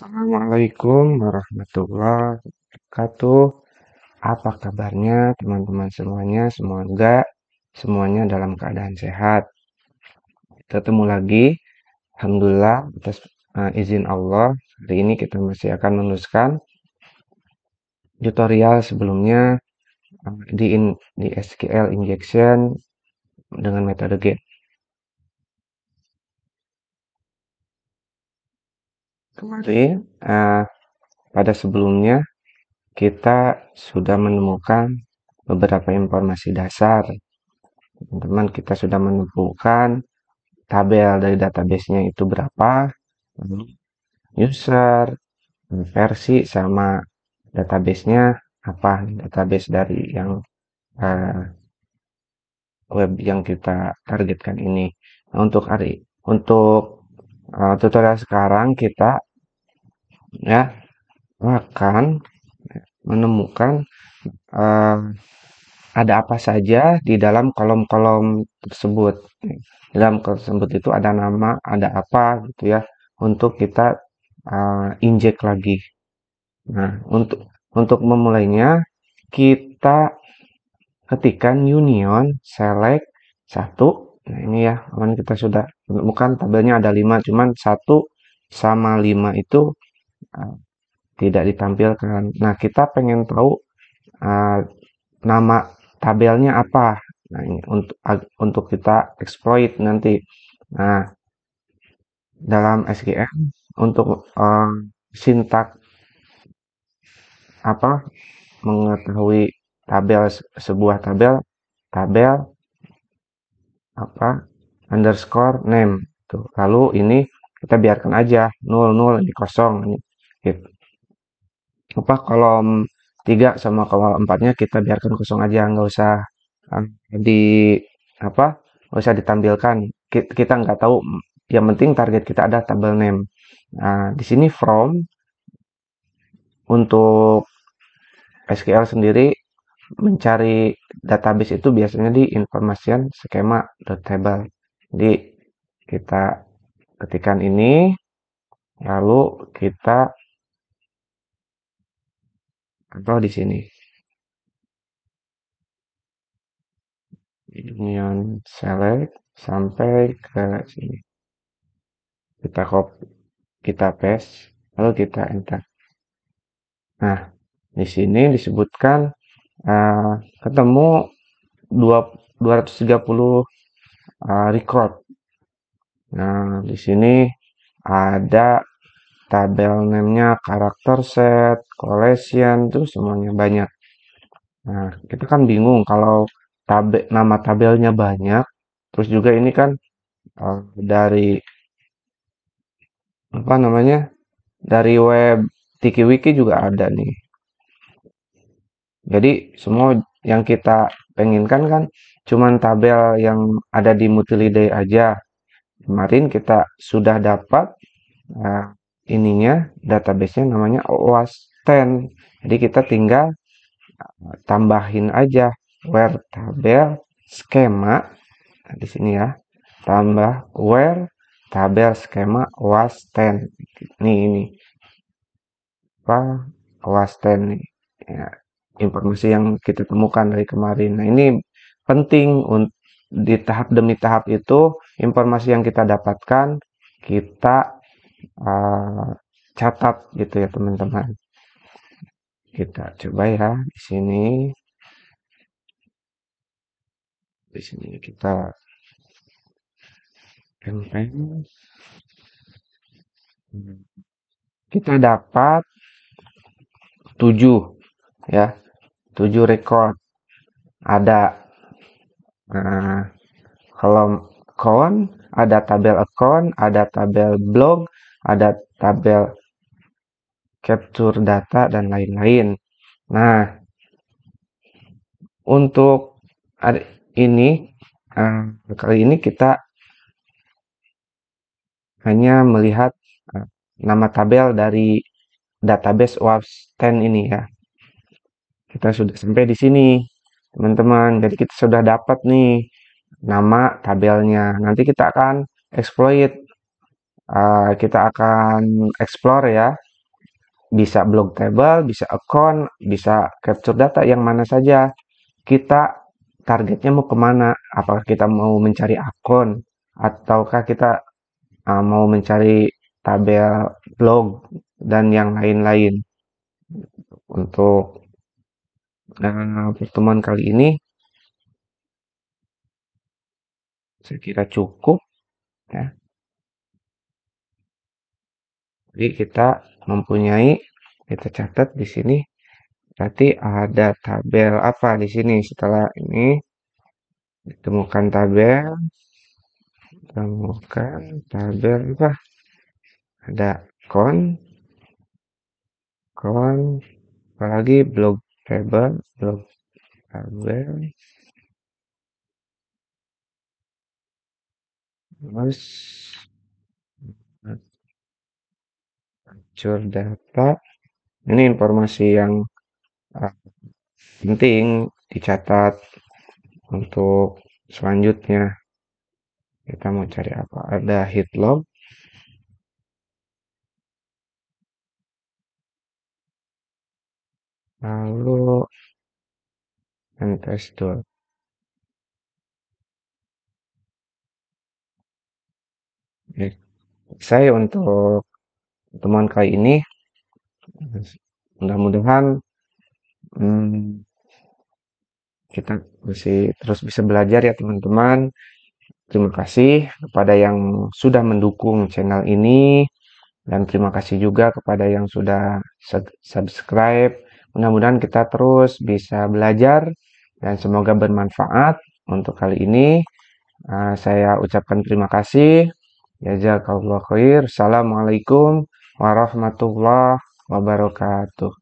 Assalamualaikum warahmatullahi wabarakatuh. Apa kabarnya teman-teman semuanya? Semoga semuanya dalam keadaan sehat. Kita ketemu lagi. Alhamdulillah atas izin Allah. Hari ini kita masih akan meneruskan tutorial sebelumnya di SQL Injection dengan metode GET. Kemarin pada sebelumnya kita sudah menemukan beberapa informasi dasar. Teman-teman, kita sudah menemukan tabel dari database-nya itu berapa, user, versi, sama database-nya apa, database dari yang web yang kita targetkan ini. Nah, untuk tutorial sekarang kita akan menemukan ada apa saja di dalam kolom-kolom tersebut. Dalam kolom tersebut itu ada nama, ada apa gitu ya, untuk kita inject lagi. Nah, untuk memulainya kita ketikkan union select 1. Nah, ini ya, aman, kita sudah menemukan tabelnya ada 5, cuman 1 sama 5 itu tidak ditampilkan. Nah, kita pengen tahu nama tabelnya apa. Nah, ini untuk kita exploit nanti. Nah, dalam SQL untuk sintak apa mengetahui tabel sebuah tabel apa underscore name tuh. Lalu ini kita biarkan aja 00 ini kosong ini. Gitu. Apa kolom 3 sama kolom 4-nya kita biarkan kosong aja, nggak usah ditampilkan. Kita nggak tahu, yang penting target kita ada tabel name. Nah, di sini from untuk SQL sendiri mencari database itu biasanya di information schema.table. Jadi kita ketikan ini, lalu kita taruh di sini union select sampai ke sini, kita copy, kita paste, lalu kita enter. Nah, di sini disebutkan ketemu 230 record. Nah, di sini ada tabel name-nya, karakter set, collection, terus semuanya banyak. Nah, kita kan bingung kalau nama tabelnya banyak, terus juga ini kan dari apa namanya, dari web Tikiwiki juga ada nih. Jadi semua yang kita penginkan kan cuman tabel yang ada di Mutiliday aja. Kemarin kita sudah dapat ininya, databasenya namanya OAS10. Jadi kita tinggal tambahin aja where tabel skema. Nah, di sini ya, tambah where tabel skema OAS10. Ini apa OAS10 nih ya, informasi yang kita temukan dari kemarin. Nah, ini penting di tahap demi tahap itu informasi yang kita dapatkan kita catat gitu ya teman-teman. Kita coba ya di sini. Di sini kita dapat 7 ya. 7 record. Ada kolom account, ada tabel account, ada tabel blog, ada tabel capture data, dan lain-lain. Nah, untuk hari ini, kali ini kita hanya melihat nama tabel dari database OAS10 ini ya. Kita sudah sampai di sini, teman-teman. Jadi kita sudah dapat nih nama tabelnya. Nanti kita akan explore ya bisa block table, bisa account, bisa capture data, yang mana saja. Kita targetnya mau kemana, apakah kita mau mencari account, ataukah kita mau mencari tabel blog, dan yang lain-lain. Untuk pertemuan kali ini, saya kira cukup, ya. Jadi kita mempunyai, kita catat di sini, berarti ada tabel apa di sini. Setelah ini ditemukan tabel, apa? Ada count, apalagi blog table, blog tabel, terus capture data. Ini informasi yang penting dicatat untuk selanjutnya. Kita mau cari apa? Ada hit log, lalu ns2. Saya untuk pertemuan kali ini, mudah-mudahan kita masih terus bisa belajar, ya teman-teman. Terima kasih kepada yang sudah mendukung channel ini, dan terima kasih juga kepada yang sudah subscribe. Mudah-mudahan kita terus bisa belajar, dan semoga bermanfaat. Untuk kali ini saya ucapkan terima kasih. Jazakallahu khair. Assalamualaikum warahmatullahi wabarakatuh.